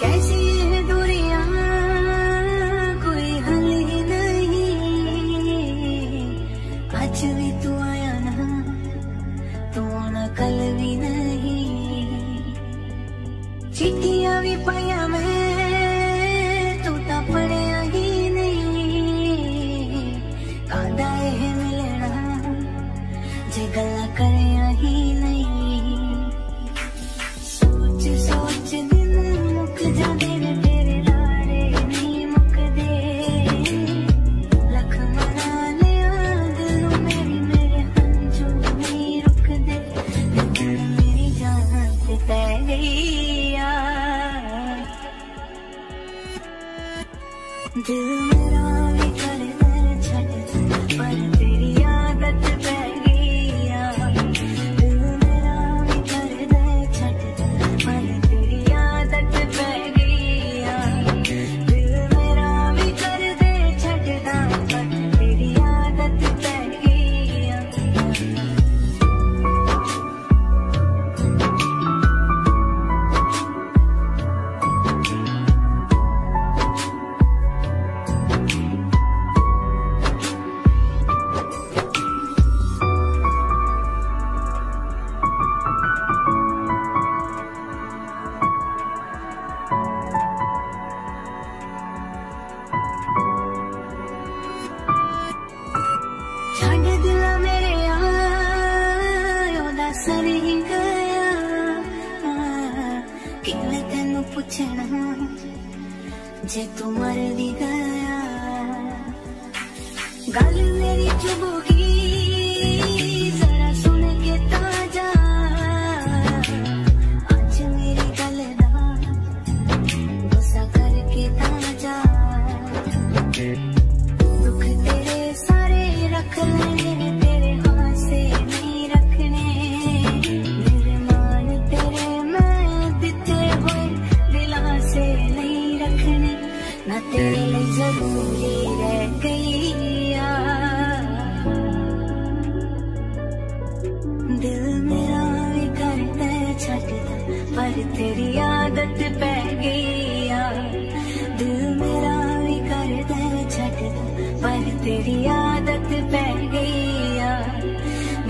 कैसी है दूरियां कोई हल ही नहीं, आज भी तू आया ना तू ना कल भी नहीं। चिट्ठियां भी पाया मैं तू तो पढ़िया ही नहीं, कादा है मिलना जे गला करिया ही नहीं। सोच सोच दिन जाते हैं तेरे लारे नी मुकदे लख मना ले दिल मेरी मेरे हंजू नहीं रुक दे। लेकिन मेरी जान से तय गईया दिल मेरा भी कर कर छट पर तेरी आदत पे गईया। दिल मेरा भी कर कर छट पर तेरी आदत पे तेन पुछना जे तू मर भी गया। गल मेरी चुभोगी जरा सुन के ताजा, आज मेरी गल ना गुस्सा करके ताजा। दुख तेरे सारे रख लेने तेरे हाथ से नहीं रखने, ना तेरे लिए जरूरी रह गई दिल मेरा भी करता है छटता पर तेरी आदत पै गई। दिल मेरा भी करता है छटता पर तेरी आदत पै गई।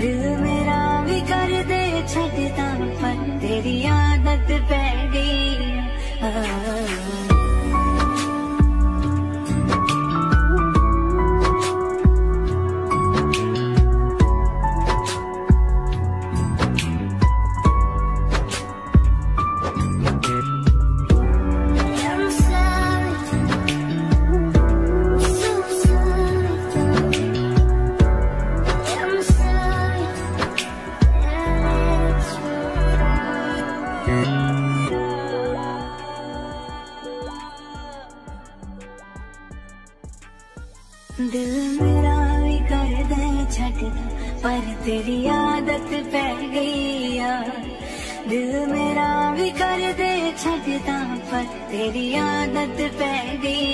दिल मेरा भी करता है छटता पर तेरी आदत पै गई। दिल मेरा भी कर दे छटता पर तेरी आदत पै गई। दिल मेरा भी कर दे छटता पर तेरी आदत पै गई।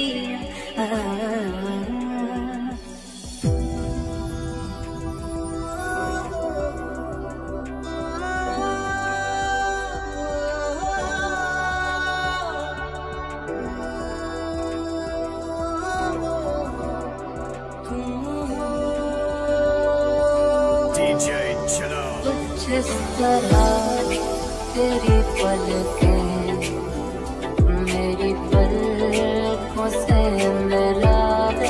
जिस तरह तेरी पलकें मेरी पलकों से मिला दे,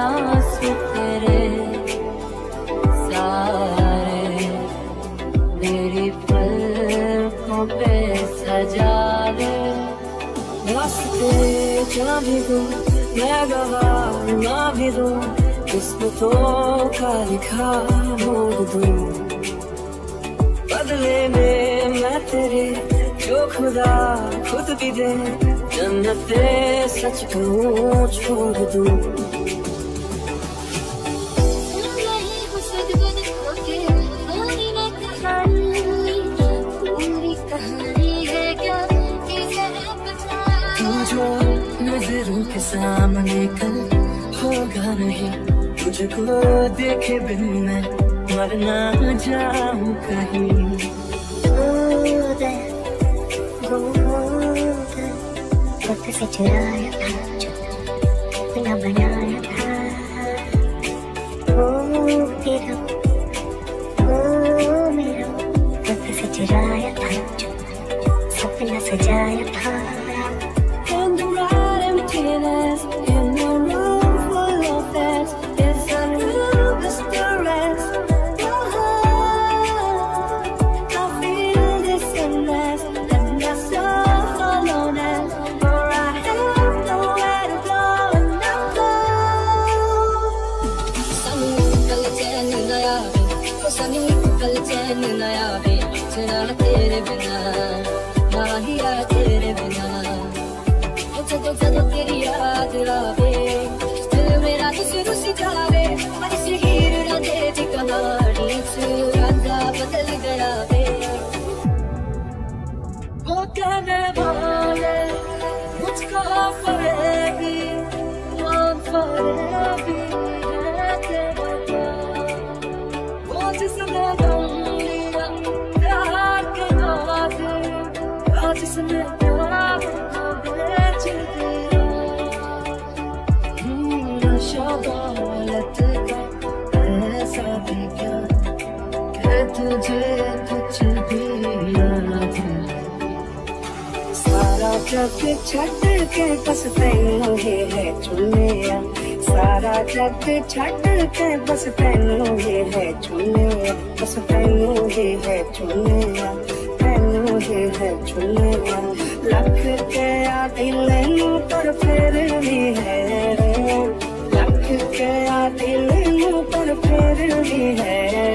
आंसू तेरे सारे मेरी पलकों पे सजा दे। रास्ते क्या भी दूं मैं गवाह ना भी दूं, किस्मतों का लिखा मोड़ दूं। बदले में मैं तेरे जो खुदा खुद भी दे, जन्नते सच कहूँ छोड़ दूँ। पूरी कहानी है नहीं, तुझको देखे बिन मैं मर ना जाऊं कहीं। वक्त से चुराया था जो बिना बनाया था, ओ मेरा वक्त से चुराया था जो सपना सजाया था। तेरे बिना माहिया तेरे बिना जदो जदो तेरी याद आवे दिल मेरा रुस जावे। इस हीर राधे दी कहानी से राधा बदल गया वे। वो कहने वाले मुझको फरेगी वो फरेगी तेरे बता वो जिसने तुम जिसने ऐसा भी क्या कि तुझे कुछ भी याद सारा जग छट के बस तेनू ही है चुनिया। सारा जग छट के बस तेनू ही है चुनिया, बस तेनू ही है चुनिया, तेनू ही है चुनिया। लख के आदि लेनू पर फिर भी है रे, लख के आदि लेनू पर फिर भी है।